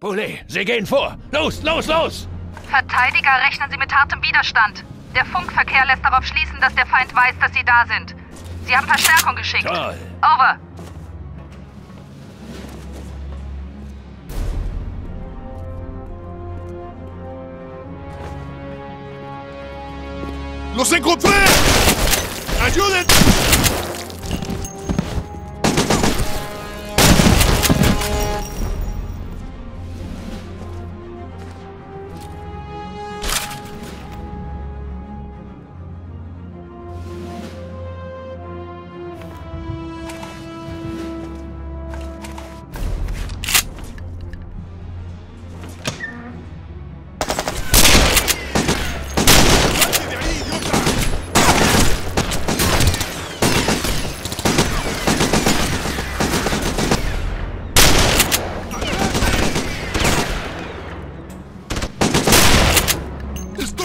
Boulet, Sie gehen vor! Los, los, los! Verteidiger rechnen Sie mit hartem Widerstand. Der Funkverkehr lässt darauf schließen, dass der Feind weiß, dass Sie da sind. Sie haben Verstärkung geschickt. Toll. Over. ¡Los encontré! ¡Ayuden!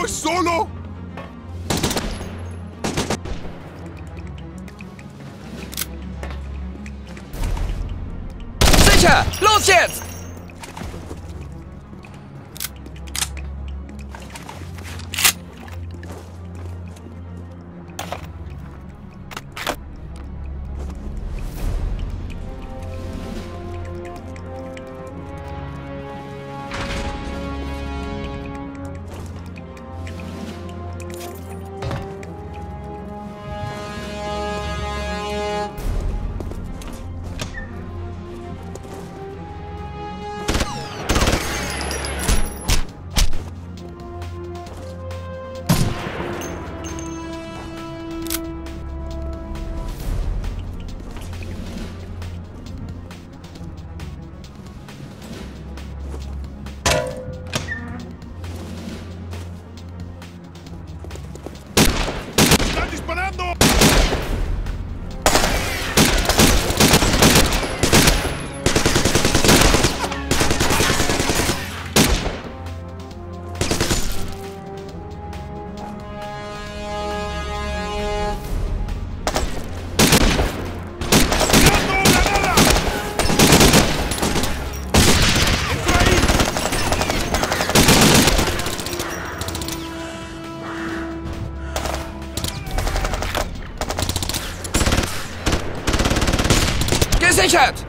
¡Solo! ¡Sicher! ¡Los jetzt! Gesichert!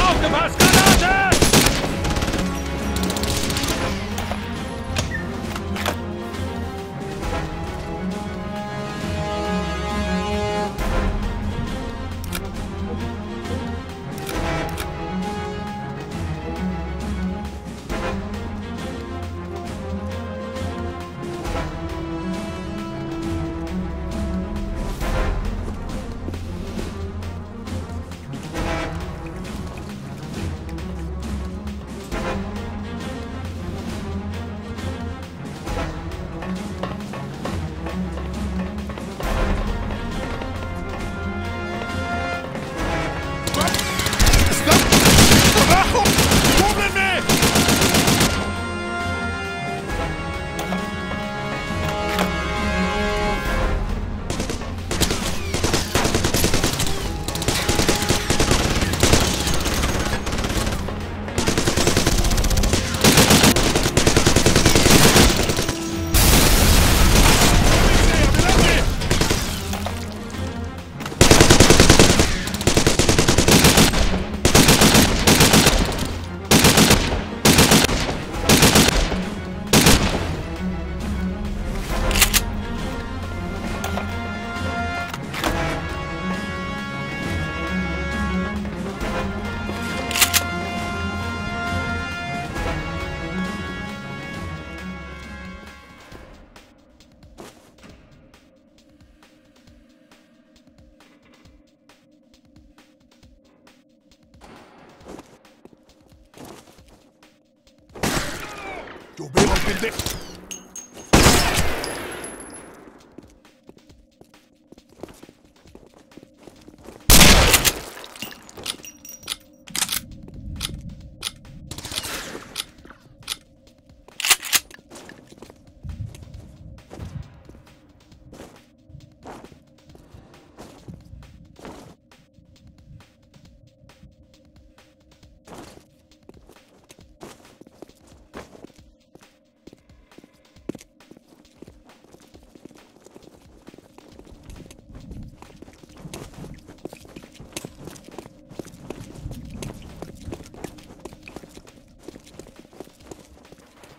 Aufgepasst, Granate!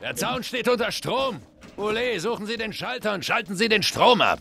Der Zaun steht unter Strom. Ole, suchen Sie den Schalter und schalten Sie den Strom ab.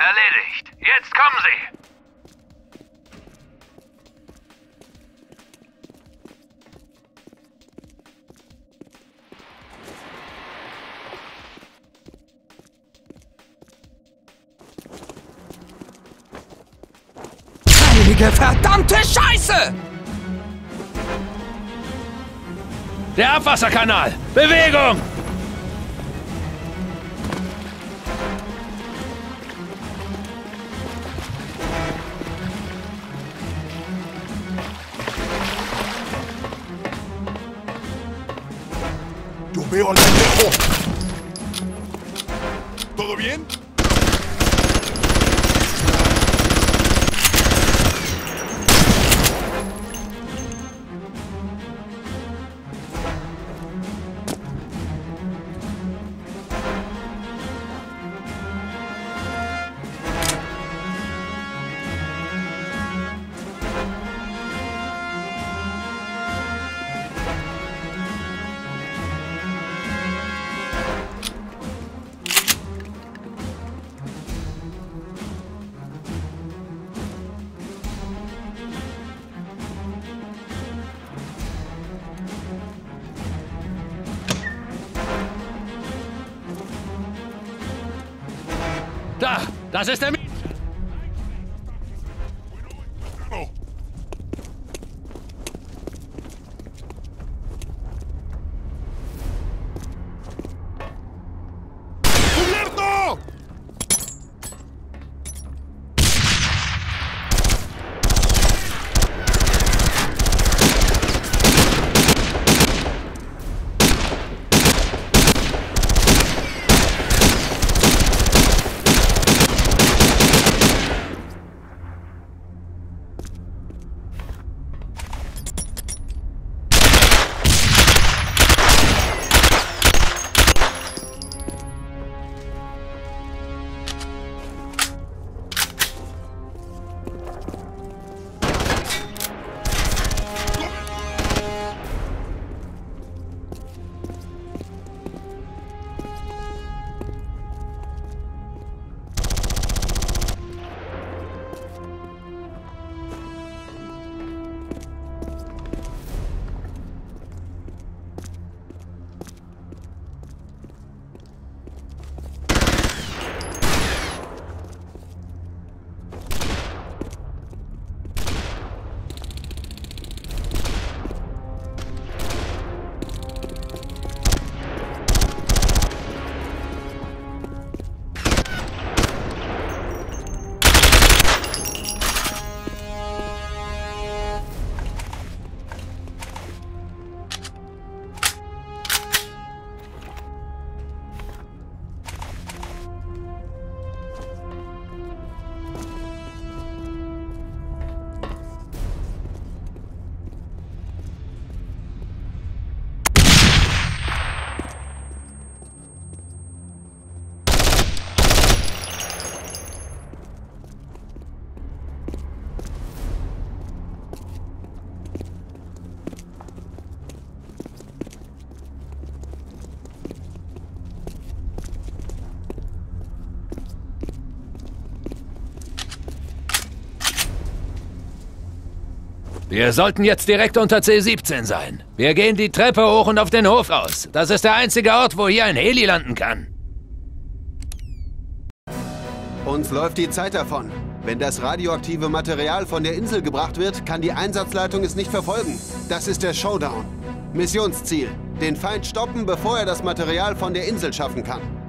Erledigt. Jetzt kommen Sie! Verdammte Scheiße! Der Abwasserkanal! Bewegung! Tu veo al pendejo. ¿Todo bien? Da! Das ist der Mieter! Oh. ¡Cubierto! Wir sollten jetzt direkt unter C17 sein. Wir gehen die Treppe hoch und auf den Hof raus. Das ist der einzige Ort, wo hier ein Heli landen kann. Uns läuft die Zeit davon. Wenn das radioaktive Material von der Insel gebracht wird, kann die Einsatzleitung es nicht verfolgen. Das ist der Showdown. Missionsziel: Den Feind stoppen, bevor er das Material von der Insel schaffen kann.